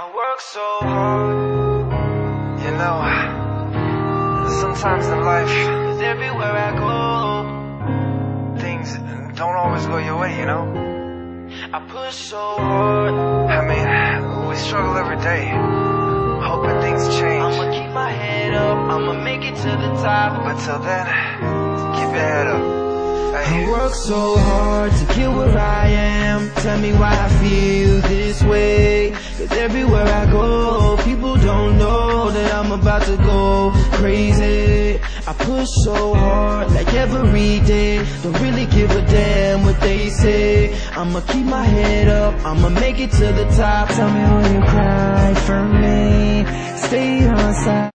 I work so hard, you know. Sometimes in life, cause everywhere I go, things don't always go your way, you know. I push so hard, I mean, we struggle every day, hoping things change. I'ma keep my head up, I'ma make it to the top, but till then, keep your head up. Hey. I work so hard to get where I am. Tell me why I feel this way, cause everywhere I go, people don't know that I'm about to go crazy. I push so hard, like every day, don't really give a damn what they say. I'ma keep my head up, I'ma make it to the top. Tell me how you cry for me, stay on side.